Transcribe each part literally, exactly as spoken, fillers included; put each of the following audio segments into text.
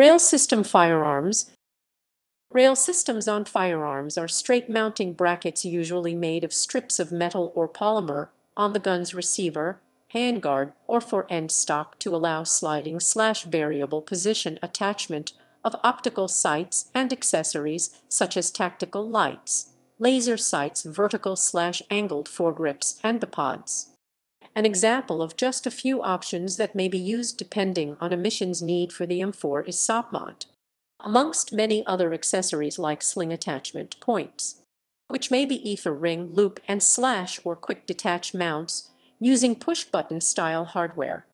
Rail system firearms. Rail systems on firearms are straight mounting brackets usually made of strips of metal or polymer on the gun's receiver, handguard, or for end stock to allow sliding slash variable position attachment of optical sights and accessories such as tactical lights, laser sights, vertical slash angled foregrips, and the pods. An example of just a few options that may be used depending on a mission's need for the M four is SOPMOD, amongst many other accessories like sling attachment points, which may be ether ring, loop, and slash or quick detach mounts using push-button style hardware,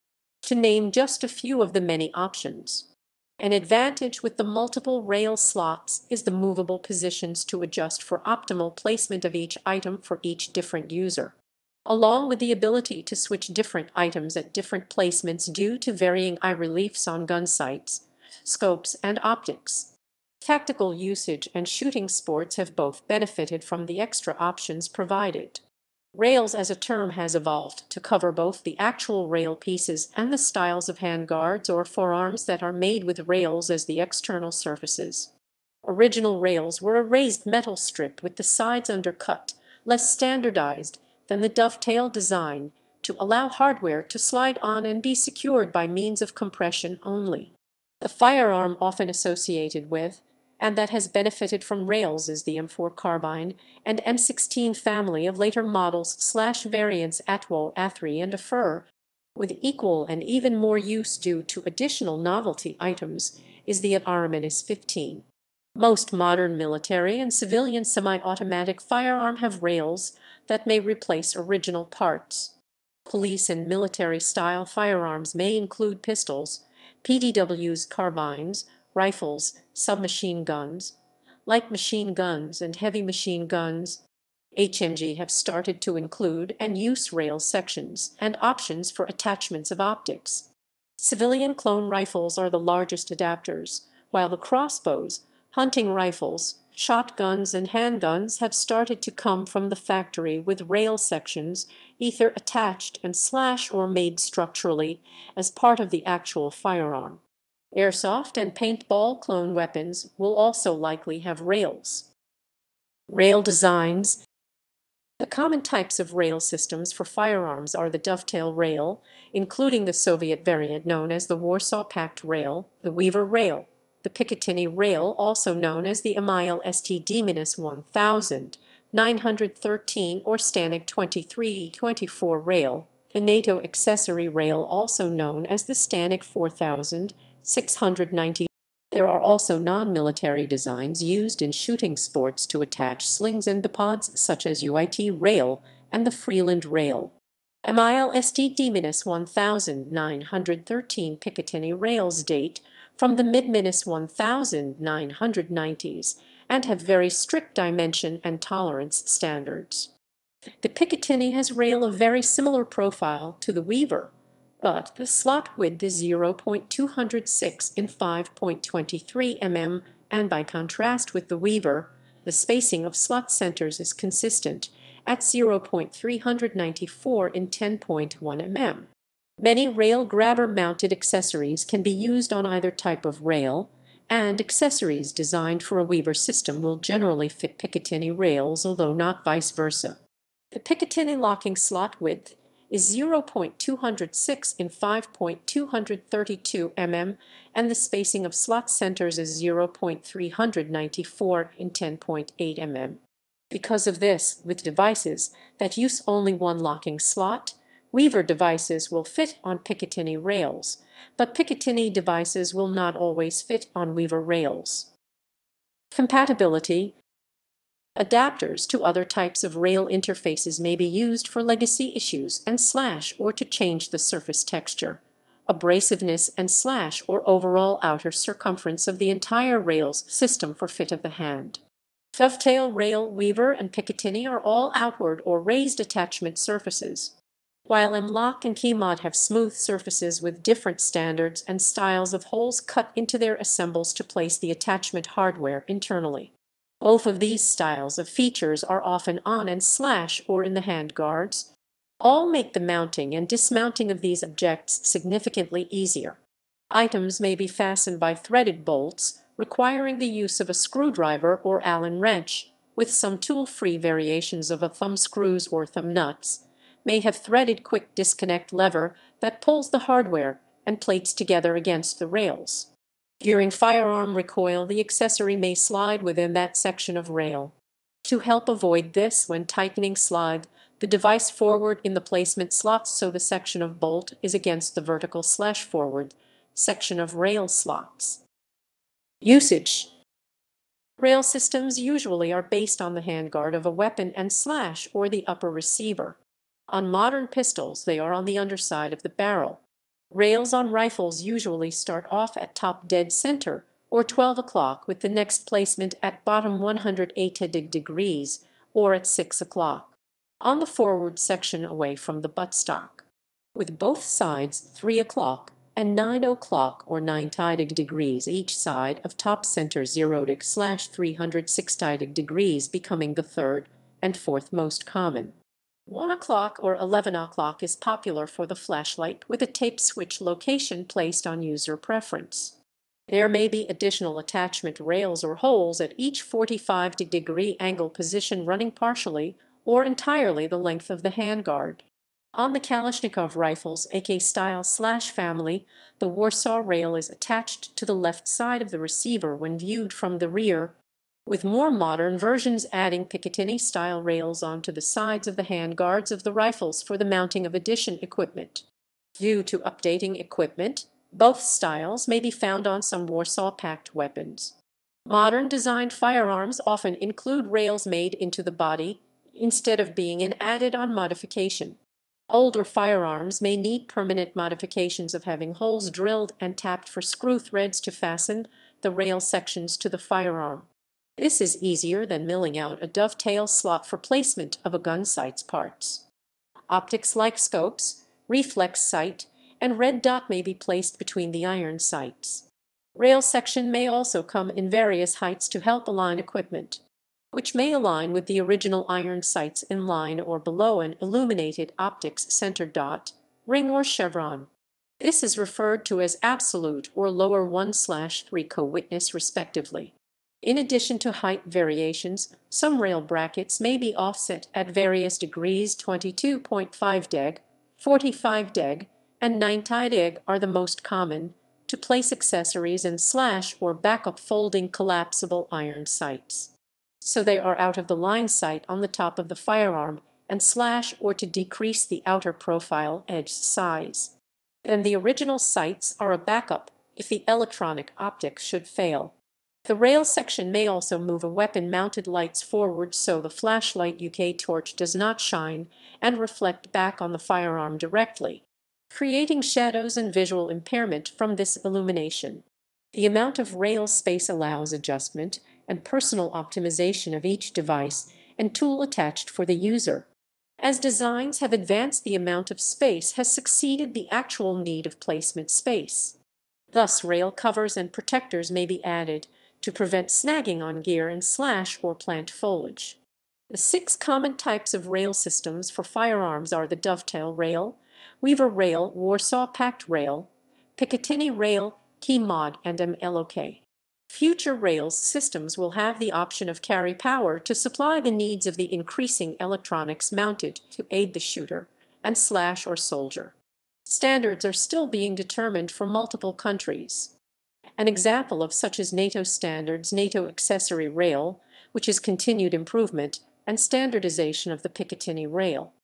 to name just a few of the many options. An advantage with the multiple rail slots is the movable positions to adjust for optimal placement of each item for each different user, along with the ability to switch different items at different placements due to varying eye reliefs on gun sights, scopes, and optics. Tactical usage and shooting sports have both benefited from the extra options provided. Rails as a term has evolved to cover both the actual rail pieces and the styles of handguards or forearms that are made with rails as the external surfaces. Original rails were a raised metal strip with the sides undercut, less standardized than the dovetail design, to allow hardware to slide on and be secured by means of compression only. The firearm often associated with, and that has benefited from rails, is the M four carbine and M sixteen family of later models slash variants A T W O, A three, and A four, with equal and even more use due to additional novelty items, is the A R fifteen. Most modern military and civilian semi-automatic firearm have rails that may replace original parts. Police and military-style firearms may include pistols, P D Ws, carbines, rifles, submachine guns, light machine guns, and heavy machine guns. H M G have started to include and use rail sections and options for attachments of optics. Civilian clone rifles are the largest adapters, while the crossbows, hunting rifles, shotguns, and handguns have started to come from the factory with rail sections, either attached and slash or made structurally as part of the actual firearm. Airsoft and paintball clone weapons will also likely have rails. Rail designs. The common types of rail systems for firearms are the dovetail rail, including the Soviet variant known as the Warsaw Pact rail, the Weaver rail, the Picatinny rail, also known as the M I L S T D nineteen thirteen or STANAG twenty-three twenty-four rail, the NATO accessory rail, also known as the STANAG forty-six ninety. There are also non-military designs used in shooting sports to attach slings and the pods, such as U I T rail and the Freeland rail. M I L S T D nineteen thirteen Picatinny rails date from the mid nineteen nineties and have very strict dimension and tolerance standards. The Picatinny has rail of very similar profile to the Weaver, but the slot width is zero point two zero six in five point two three millimeters, and by contrast with the Weaver, the spacing of slot centers is consistent at zero point three nine four in ten point one millimeters. Many rail grabber-mounted accessories can be used on either type of rail, and accessories designed for a Weaver system will generally fit Picatinny rails, although not vice versa. The Picatinny locking slot width is zero point two zero six in five point two three two millimeters, and the spacing of slot centers is zero point three nine four in ten point eight millimeters. Because of this, with devices that use only one locking slot, Weaver devices will fit on Picatinny rails, but Picatinny devices will not always fit on Weaver rails. Compatibility. Adapters to other types of rail interfaces may be used for legacy issues and slash or to change the surface texture, abrasiveness, and slash or overall outer circumference of the entire rails system for fit of the hand. Dovetail rail, Weaver, and Picatinny are all outward or raised attachment surfaces, while M-Lock and KeyMod have smooth surfaces with different standards and styles of holes cut into their assembles to place the attachment hardware internally. Both of these styles of features are often on and slash or in the handguards. All make the mounting and dismounting of these objects significantly easier. Items may be fastened by threaded bolts, requiring the use of a screwdriver or Allen wrench, with some tool-free variations of a thumb screws or thumb nuts, may have threaded quick disconnect lever that pulls the hardware and plates together against the rails. During firearm recoil, the accessory may slide within that section of rail. To help avoid this when tightening slide, the device forward in the placement slots so the section of bolt is against the vertical slash forward section of rail slots. Usage. Rail systems usually are based on the handguard of a weapon and slash or the upper receiver. On modern pistols, they are on the underside of the barrel. Rails on rifles usually start off at top dead center or twelve o'clock with the next placement at bottom one hundred eighty degrees or at six o'clock. On the forward section away from the buttstock, with both sides three o'clock and nine o'clock or ninety degrees each side of top center zero slash three hundred sixty degrees becoming the third and fourth most common. one o'clock or eleven o'clock is popular for the flashlight with a tape switch location placed on user preference. There may be additional attachment rails or holes at each forty-five degree angle position running partially or entirely the length of the handguard. On the Kalashnikov rifles A K style slash family, the Warsaw rail is attached to the left side of the receiver when viewed from the rear, with more modern versions adding Picatinny style rails onto the sides of the handguards of the rifles for the mounting of addition equipment. Due to updating equipment, both styles may be found on some Warsaw Pact weapons. Modern designed firearms often include rails made into the body, instead of being an added-on modification. Older firearms may need permanent modifications of having holes drilled and tapped for screw threads to fasten the rail sections to the firearm. This is easier than milling out a dovetail slot for placement of a gun sight's parts. Optics like scopes, reflex sight, and red dot may be placed between the iron sights. Rail section may also come in various heights to help align equipment, which may align with the original iron sights in line or below an illuminated optics center dot, ring or chevron. This is referred to as absolute or lower one slash three co-witness respectively. In addition to height variations, some rail brackets may be offset at various degrees. Twenty-two point five deg, forty-five deg, and ninety deg are the most common, to place accessories and slash or backup folding collapsible iron sights, so they are out of the line sight on the top of the firearm and slash or to decrease the outer profile edge size. Then the original sights are a backup if the electronic optic should fail. The rail section may also move a weapon-mounted lights forward so the flashlight U K torch does not shine and reflect back on the firearm directly, creating shadows and visual impairment from this illumination. The amount of rail space allows adjustment and personal optimization of each device and tool attached for the user. As designs have advanced, the amount of space has exceeded the actual need of placement space. Thus, rail covers and protectors may be added to prevent snagging on gear and slash or plant foliage. The six common types of rail systems for firearms are the dovetail rail, Weaver rail, Warsaw Pact rail, Picatinny rail, KeyMod, and M L O K. Future rails systems will have the option of carry power to supply the needs of the increasing electronics mounted to aid the shooter and slash or soldier. Standards are still being determined for multiple countries. An example of such is NATO standards, NATO accessory rail, which is continued improvement and standardization of the Picatinny rail.